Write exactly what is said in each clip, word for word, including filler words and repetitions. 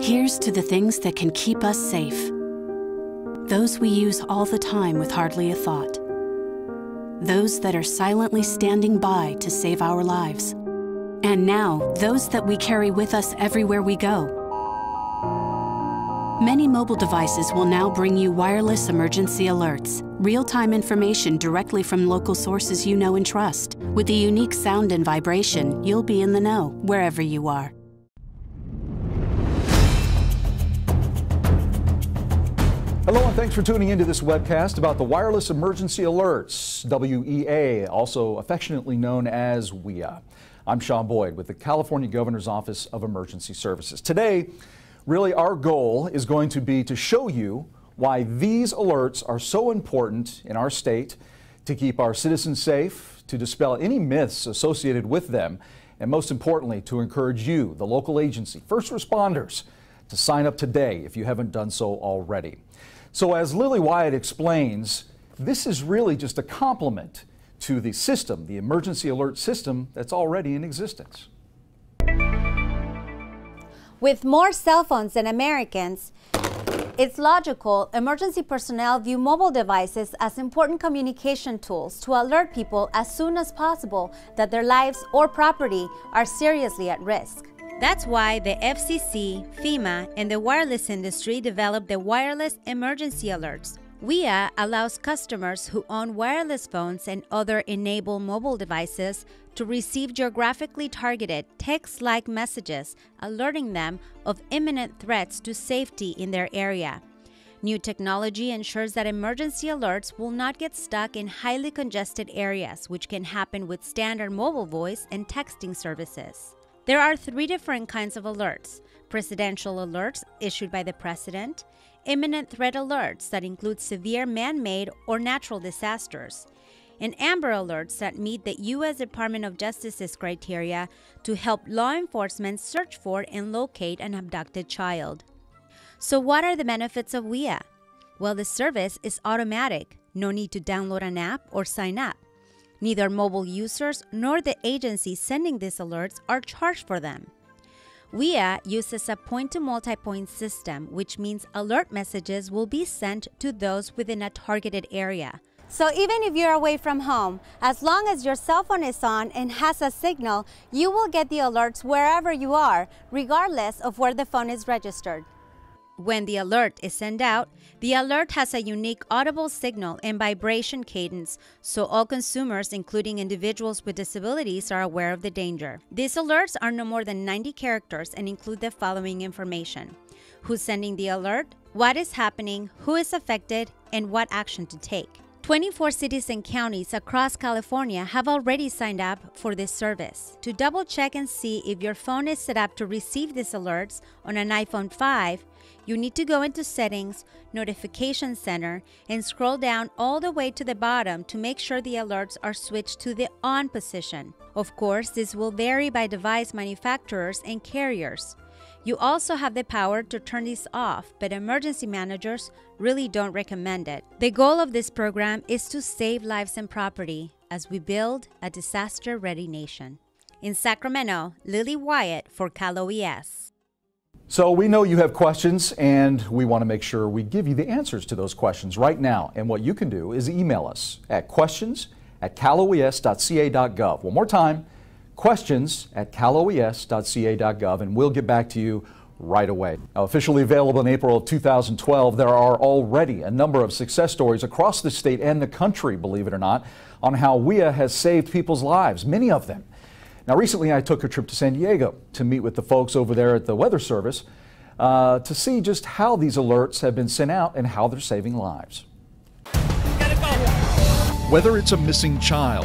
Here's to the things that can keep us safe. Those we use all the time with hardly a thought. Those that are silently standing by to save our lives. And now, those that we carry with us everywhere we go. Many mobile devices will now bring you wireless emergency alerts, real-time information directly from local sources you know and trust. With the unique sound and vibration, you'll be in the know wherever you are. Hello and thanks for tuning into this webcast about the Wireless Emergency Alerts, W E A, also affectionately known as W E A. I'm Sean Boyd with the California Governor's Office of Emergency Services. Today, really our goal is going to be to show you why these alerts are so important in our state to keep our citizens safe, to dispel any myths associated with them, and most importantly, to encourage you, the local agency, first responders, to sign up today if you haven't done so already. So as Lily Wyatt explains, this is really just a complement to the system, the emergency alert system that's already in existence. With more cell phones than Americans, it's logical emergency personnel view mobile devices as important communication tools to alert people as soon as possible that their lives or property are seriously at risk. That's why the F C C, FEMA, and the wireless industry developed the Wireless Emergency Alerts. W E A allows customers who own wireless phones and other enabled mobile devices to receive geographically targeted text-like messages alerting them of imminent threats to safety in their area. New technology ensures that emergency alerts will not get stuck in highly congested areas, which can happen with standard mobile voice and texting services. There are three different kinds of alerts: presidential alerts issued by the president, imminent threat alerts that include severe man-made or natural disasters, and AMBER alerts that meet the U S Department of Justice's criteria to help law enforcement search for and locate an abducted child. So what are the benefits of W E A? Well, the service is automatic. No need to download an app or sign up. Neither mobile users nor the agency sending these alerts are charged for them. W E A uses a point-to-multipoint system, which means alert messages will be sent to those within a targeted area. So even if you're away from home, as long as your cell phone is on and has a signal, you will get the alerts wherever you are, regardless of where the phone is registered. When the alert is sent out, the alert has a unique audible signal and vibration cadence, so all consumers, including individuals with disabilities, are aware of the danger. These alerts are no more than ninety characters and include the following information: who's sending the alert, what is happening, who is affected, and what action to take. twenty-four cities and counties across California have already signed up for this service. To double check and see if your phone is set up to receive these alerts on an iPhone five, you need to go into Settings, Notification Center, and scroll down all the way to the bottom to make sure the alerts are switched to the on position. Of course, this will vary by device manufacturers and carriers. You also have the power to turn these off, but emergency managers really don't recommend it. The goal of this program is to save lives and property as we build a disaster-ready nation. In Sacramento, Lily Wyatt for Cal O E S. So we know you have questions, and we want to make sure we give you the answers to those questions right now. And what you can do is email us at questions at cal O E S dot C A dot gov. One more time. questions at cal O E S dot C A dot gov, and we'll get back to you right away. Now, officially available in April of two thousand twelve, there are already a number of success stories across the state and the country, believe it or not, on how W E A has saved people's lives, many of them. Now, recently I took a trip to San Diego to meet with the folks over there at the Weather Service uh, to see just how these alerts have been sent out and how they're saving lives. Whether it's a missing child,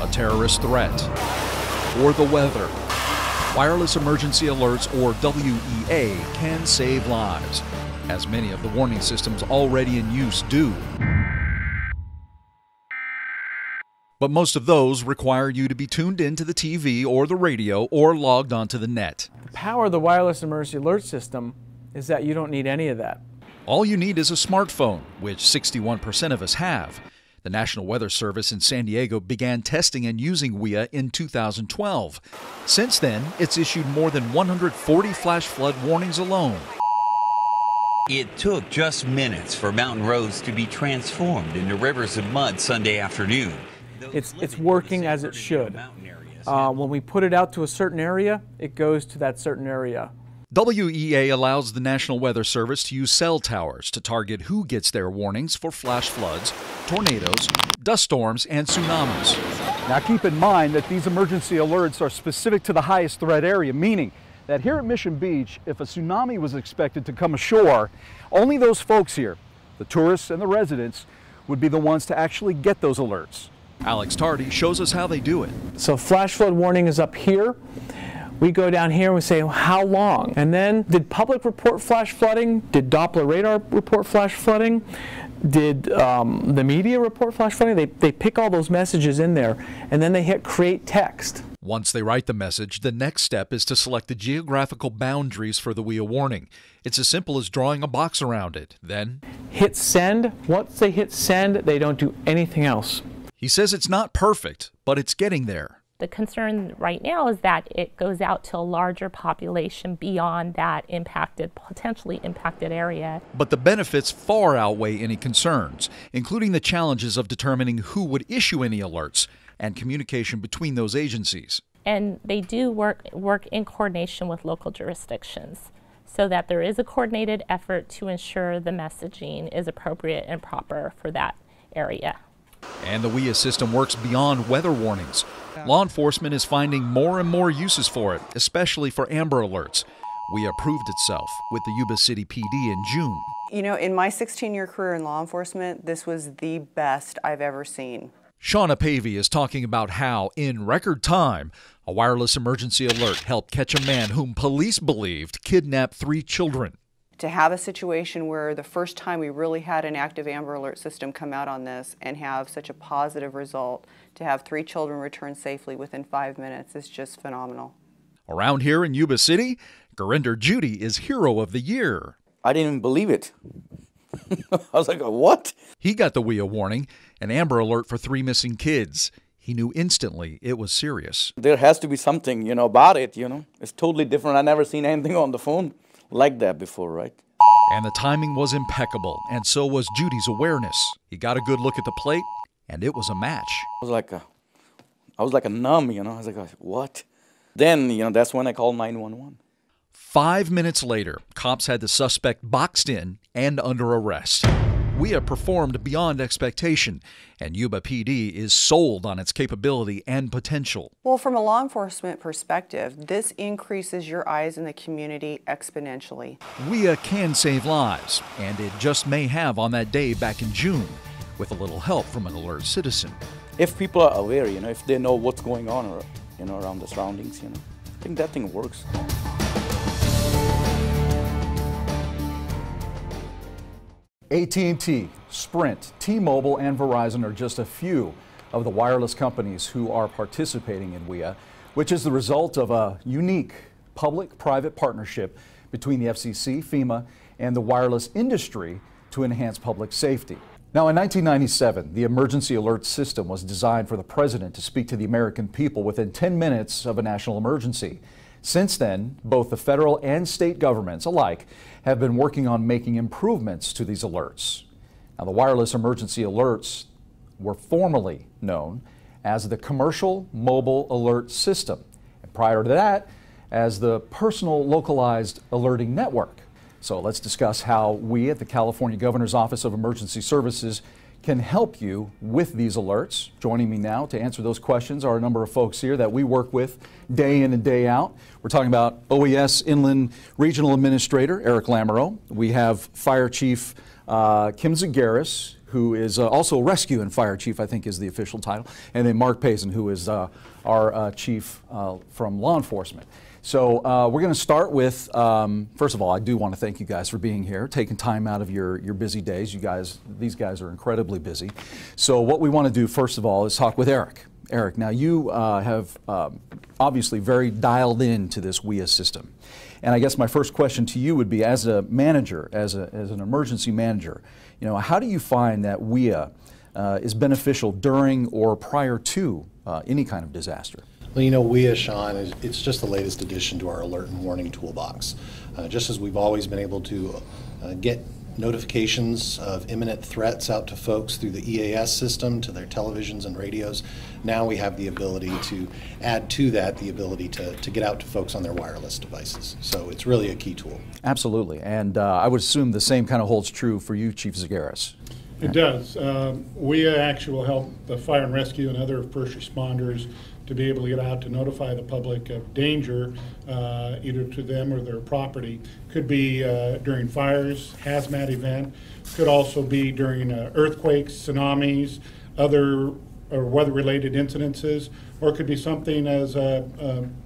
a terrorist threat, or the weather, Wireless Emergency Alerts, or W E A, can save lives, as many of the warning systems already in use do. But most of those require you to be tuned into the T V or the radio or logged onto the net. The power of the Wireless Emergency Alert System is that you don't need any of that. All you need is a smartphone, which sixty-one percent of us have, The National Weather Service in San Diego began testing and using W E A in two thousand twelve. Since then, it's issued more than one hundred forty flash flood warnings alone. It took just minutes for mountain roads to be transformed into rivers of mud Sunday afternoon. It's, it's working as it should. Uh, when we put it out to a certain area, it goes to that certain area. W E A allows the National Weather Service to use cell towers to target who gets their warnings for flash floods, tornadoes, dust storms, and tsunamis. Now keep in mind that these emergency alerts are specific to the highest threat area, meaning that here at Mission Beach, if a tsunami was expected to come ashore, only those folks here, the tourists and the residents, would be the ones to actually get those alerts. Alex Tardy shows us how they do it. So flash flood warning is up here. We go down here and we say, how long? And then, did public report flash flooding? Did Doppler radar report flash flooding? Did um, the media report flash flooding? They, they pick all those messages in there, and then they hit create text. Once they write the message, the next step is to select the geographical boundaries for the W E A warning. It's as simple as drawing a box around it. Then hit send. Once they hit send, they don't do anything else. He says it's not perfect, but it's getting there. The concern right now is that it goes out to a larger population beyond that impacted, potentially impacted area. But the benefits far outweigh any concerns, including the challenges of determining who would issue any alerts and communication between those agencies. And they do work, work in coordination with local jurisdictions so that there is a coordinated effort to ensure the messaging is appropriate and proper for that area. And the W E A system works beyond weather warnings. Law enforcement is finding more and more uses for it, especially for AMBER alerts. W E A proved itself with the Yuba City P D in June. You know, in my sixteen-year career in law enforcement, this was the best I've ever seen. Shawna Pavey is talking about how, in record time, a wireless emergency alert helped catch a man whom police believed kidnapped three children. To have a situation where the first time we really had an active AMBER alert system come out on this and have such a positive result, to have three children return safely within five minutes is just phenomenal. Around here in Yuba City, Gurinder Judy is Hero of the Year. I didn't even believe it. I was like, what? He got the W E A warning, an AMBER alert for three missing kids. He knew instantly it was serious. There has to be something, you know, about it, you know. It's totally different. I've never seen anything on the phone like that before, right? And the timing was impeccable, and so was Judy's awareness. He got a good look at the plate, and it was a match. I was like a, I was like a numb, you know. I was like, what? Then, you know, that's when I called nine one one. Five minutes later, cops had the suspect boxed in and under arrest. W E A performed beyond expectation, and Yuba P D is sold on its capability and potential. Well, from a law enforcement perspective, this increases your eyes in the community exponentially. W E A can save lives, and it just may have on that day back in June, with a little help from an alert citizen. If people are aware, you know, if they know what's going on, or, you know, around the surroundings, you know, I think that thing works. A T and T, Sprint, T-Mobile, and Verizon are just a few of the wireless companies who are participating in W E A, which is the result of a unique public-private partnership between the F C C, FEMA, and the wireless industry to enhance public safety. Now, in nineteen ninety-seven, the Emergency Alert System was designed for the president to speak to the American people within ten minutes of a national emergency. Since then, both the federal and state governments alike have been working on making improvements to these alerts. Now, the wireless emergency alerts were formerly known as the Commercial Mobile Alert System, and prior to that, as the Personal Localized Alerting Network. So let's discuss how we at the California Governor's Office of Emergency Services can help you with these alerts. Joining me now to answer those questions are a number of folks here that we work with day in and day out. We're talking about O E S Inland Regional Administrator Eric Lamoureux. We have Fire Chief uh, Kim Zagaris, who is uh, also Rescue and Fire Chief, I think is the official title, and then Mark Pazin, who is uh, our uh, Chief uh, from Law Enforcement. So uh, we're going to start with, um, first of all, I do want to thank you guys for being here, taking time out of your, your busy days. You guys, these guys are incredibly busy. So what we want to do, first of all, is talk with Eric. Eric, now you uh, have um, obviously very dialed into this W E A system. And I guess my first question to you would be, as a manager, as, a, as an emergency manager, you know, how do you find that W E A uh, is beneficial during or prior to uh, any kind of disaster? Well, you know, W E A, Sean, it's just the latest addition to our alert and warning toolbox. Uh, just as we've always been able to uh, get notifications of imminent threats out to folks through the E A S system, to their televisions and radios. Now we have the ability to add to that the ability to, to get out to folks on their wireless devices. So it's really a key tool. Absolutely. And uh, I would assume the same kind of holds true for you, Chief Zagaris. It does. Um, we actually will help the fire and rescue and other first responders to be able to get out to notify the public of danger, uh, either to them or their property. Could be uh, during fires, hazmat event, could also be during uh, earthquakes, tsunamis, other or weather-related incidences, or it could be something as a,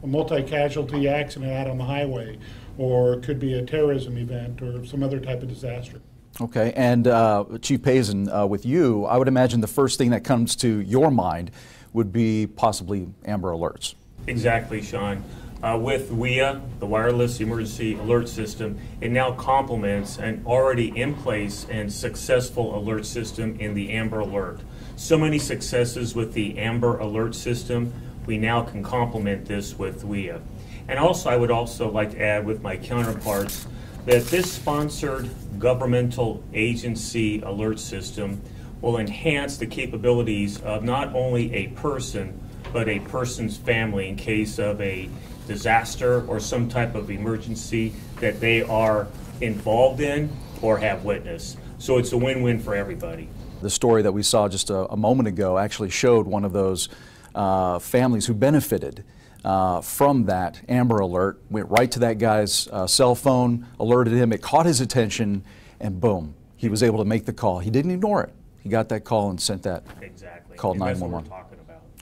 a multi-casualty accident out on the highway, or it could be a terrorism event or some other type of disaster. Okay, and uh, Chief Pazin, uh, with you, I would imagine the first thing that comes to your mind would be possibly AMBER alerts. Exactly, Sean. Uh, with W E A, the Wireless Emergency Alert System, it now complements an already in place and successful alert system in the AMBER Alert. So many successes with the AMBER Alert System, we now can complement this with W E A. And also, I would also like to add with my counterparts that this sponsored governmental agency alert system will enhance the capabilities of not only a person, but a person's family in case of a disaster or some type of emergency that they are involved in or have witnessed. So it's a win-win for everybody. The story that we saw just a, a moment ago actually showed one of those uh, families who benefited Uh, from that AMBER alert, went right to that guy's uh, cell phone, alerted him, it caught his attention, and boom, he was able to make the call. He didn't ignore it. He got that call and sent that, exactly. Called nine one one.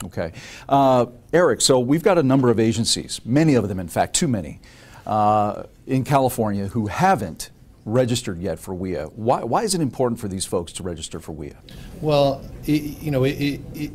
Okay. Uh, Eric, so we've got a number of agencies, many of them in fact, too many, uh, in California who haven't registered yet for W E A. Why, why is it important for these folks to register for W E A? Well, it, you know, it, it, it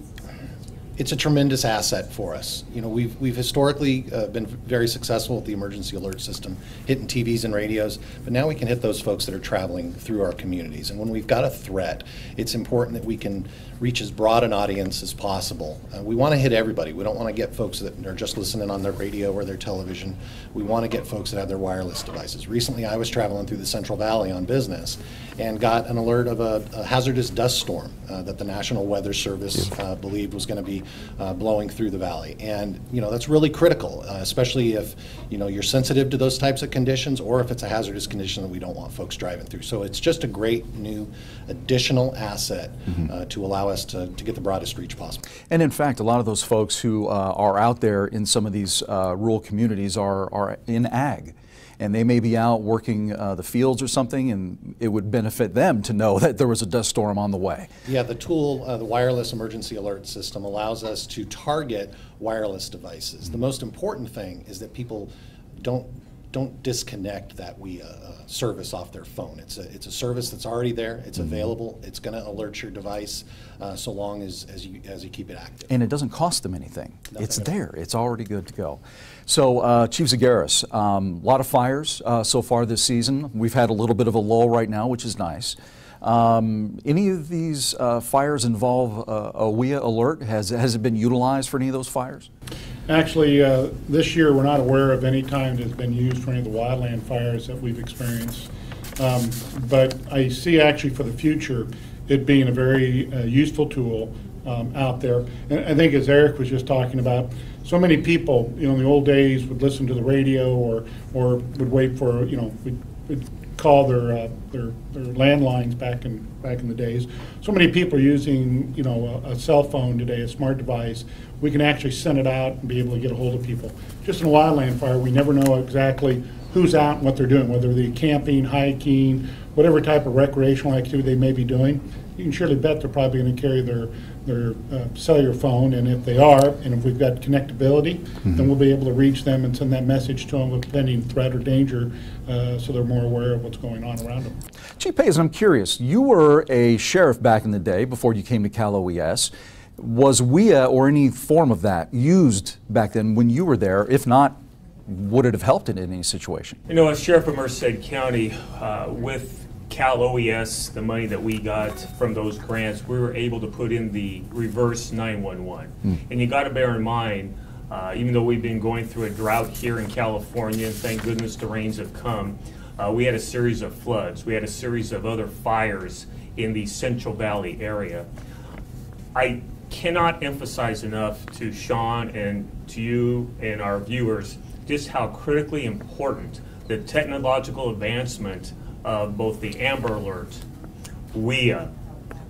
it's a tremendous asset for us. You know, we've, we've historically uh, been very successful with the emergency alert system, hitting T Vs and radios, but now we can hit those folks that are traveling through our communities. And when we've got a threat, it's important that we can reach as broad an audience as possible. Uh, we want to hit everybody. We don't want to get folks that are just listening on their radio or their television. We want to get folks that have their wireless devices. Recently, I was traveling through the Central Valley on business and got an alert of a, a hazardous dust storm uh, that the National Weather Service uh, believed was going to be Uh, blowing through the valley. And you know, that's really critical, uh, especially if you know you're sensitive to those types of conditions, or if it's a hazardous condition that we don't want folks driving through. So it's just a great new additional asset uh, to allow us to, to get the broadest reach possible. And in fact, a lot of those folks who uh, are out there in some of these uh, rural communities are, are in ag, and they may be out working uh, the fields or something, and it would benefit them to know that there was a dust storm on the way. Yeah, the tool, uh, the Wireless Emergency Alert System, allows us to target wireless devices. The most important thing is that people don't don't disconnect that W E A uh, service off their phone. It's a, it's a service that's already there, it's available, it's gonna alert your device uh, so long as, as, you, as you keep it active. And it doesn't cost them anything. Nothing it's there, it. It's already good to go. So uh, Chief Zagaris, a um, lot of fires uh, so far this season. We've had a little bit of a lull right now, which is nice. Um, any of these uh, fires involve uh, a W E A alert? Has, has it been utilized for any of those fires? Actually, uh, this year we're not aware of any time that's been used for any of the wildland fires that we've experienced. Um, but I see actually for the future it being a very uh, useful tool um, out there. And I think as Eric was just talking about, so many people, you know, in the old days would listen to the radio or, or would wait for, you know, we'd, we'd call their, uh, their, their landlines back in, back in the days. So many people are using, you know, a, a cell phone today, a smart device. We can actually send it out and be able to get a hold of people. Just in a wildland fire, we never know exactly who's out and what they're doing, whether they're camping, hiking, whatever type of recreational activity they may be doing. You can surely bet they're probably going to carry their, their uh, cellular phone, and if they are, and if we've got connectability, mm-hmm. then we'll be able to reach them and send that message to them with pending threat or danger uh, so they're more aware of what's going on around them. Chief Pazin, I'm curious, you were a sheriff back in the day before you came to Cal O E S. Was W E A or any form of that used back then when you were there? If not, would it have helped in any situation? You know, as sheriff of Merced County, uh, with Cal O E S, the money that we got from those grants, we were able to put in the reverse nine one one. Mm. And you got to bear in mind, uh, even though we've been going through a drought here in California, and thank goodness the rains have come, uh, we had a series of floods. We had a series of other fires in the Central Valley area. I cannot emphasize enough to Sean and to you and our viewers just how critically important the technological advancement of both the AMBER Alert, W E A,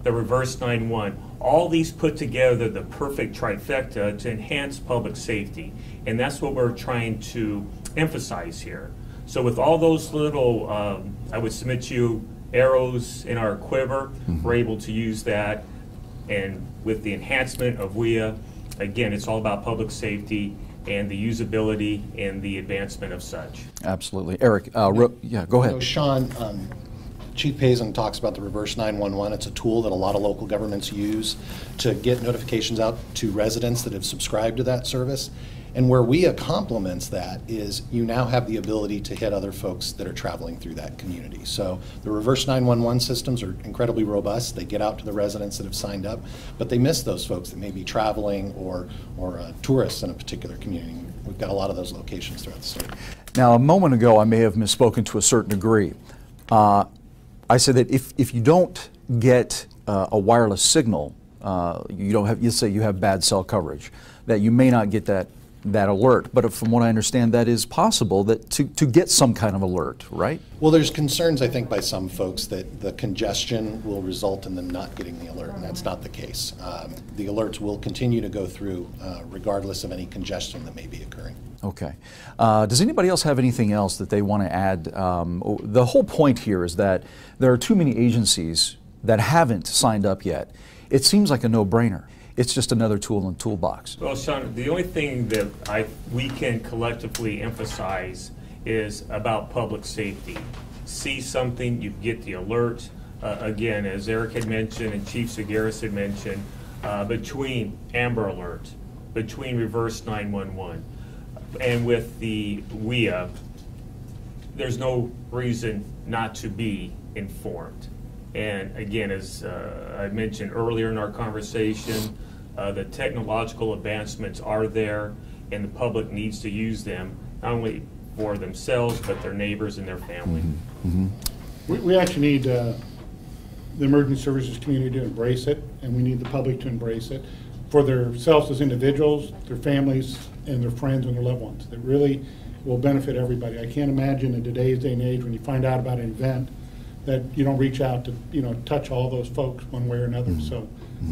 the Reverse nine one one, all these put together the perfect trifecta to enhance public safety. And that's what we're trying to emphasize here. So with all those little, um, I would submit to you, arrows in our quiver, mm-hmm. we're able to use that. And with the enhancement of W E A, again, it's all about public safety and the usability and the advancement of such. Absolutely. Eric, uh, yeah, go ahead. So Sean, um, Chief Pazin talks about the reverse nine one one. It's a tool that a lot of local governments use to get notifications out to residents that have subscribed to that service. And where W E A complements that is you now have the ability to hit other folks that are traveling through that community. So the reverse nine one one systems are incredibly robust. They get out to the residents that have signed up, but they miss those folks that may be traveling or, or uh, tourists in a particular community. We've got a lot of those locations throughout the state. Now, a moment ago, I may have misspoken to a certain degree. Uh, I said that if, if you don't get uh, a wireless signal, uh, you don't have, you say you have bad cell coverage, that you may not get that that alert, but from what I understand, that is possible that to, to get some kind of alert, right? Well, there's concerns, I think, by some folks that the congestion will result in them not getting the alert, and that's not the case. Um, the alerts will continue to go through uh, regardless of any congestion that may be occurring. Okay. Uh, does anybody else have anything else that they want to add? Um, the whole point here is that there are too many agencies that haven't signed up yet. It seems like a no-brainer. It's just another tool in the toolbox. Well, Sean, the only thing that I, we can collectively emphasize is about public safety. See something, you get the alert. Uh, again, as Eric had mentioned and Chief Zagaris had mentioned, uh, between AMBER Alert, between Reverse nine one one, and with the W E A, there's no reason not to be informed. And again, as uh, I mentioned earlier in our conversation, uh, the technological advancements are there, and the public needs to use them, not only for themselves, but their neighbors and their family. Mm-hmm. Mm-hmm. We, we actually need uh, the emergency services community to embrace it, and we need the public to embrace it for themselves as individuals, their families, and their friends and their loved ones. That really will benefit everybody. I can't imagine in today's day and age when you find out about an event that you don't reach out to, you know, touch all those folks one way or another. So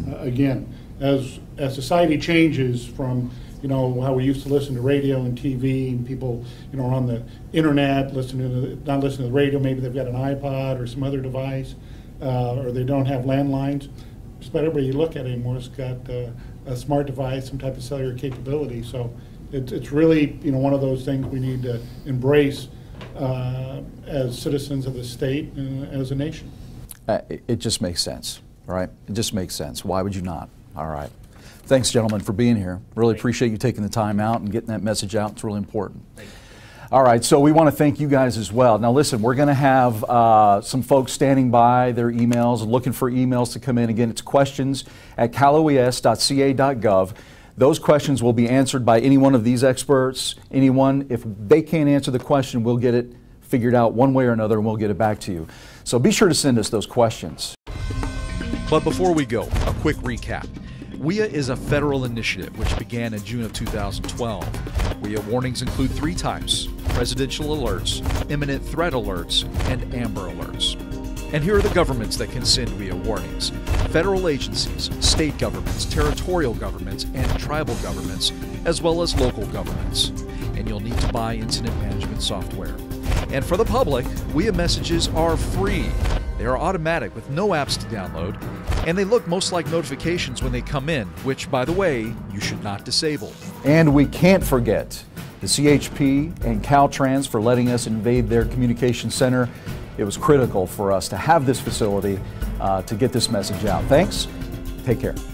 uh, again, as as society changes from, you know, how we used to listen to radio and T V, and people, you know, are on the internet, listening to the, not listening to the radio, maybe they've got an iPod or some other device, uh, or they don't have landlines. Just about everybody you look at anymore has got uh, a smart device, some type of cellular capability. So it, it's really, you know, one of those things we need to embrace Uh, as citizens of the state and as a nation. Uh, it, it just makes sense, right? It just makes sense. Why would you not? All right. Thanks, gentlemen, for being here. Really appreciate you taking the time out and getting that message out. It's really important. All right, so we want to thank you guys as well. Now, listen, we're going to have uh, some folks standing by their emails, looking for emails to come in. Again, it's questions at cal O E S dot C A dot gov. Those questions will be answered by any one of these experts, anyone. If they can't answer the question, we'll get it figured out one way or another, and we'll get it back to you. So be sure to send us those questions. But before we go, a quick recap. W E A is a federal initiative which began in June of two thousand twelve. W E A warnings include three types: presidential alerts, imminent threat alerts, and AMBER alerts. And here are the governments that can send W E A warnings. Federal agencies, state governments, territorial governments, and tribal governments, as well as local governments. And you'll need to buy incident management software. And for the public, W E A messages are free. They are automatic with no apps to download, and they look most like notifications when they come in, which, by the way, you should not disable. And we can't forget the C H P and Caltrans for letting us invade their communication center. It was critical for us to have this facility uh, to get this message out. Thanks. Take care.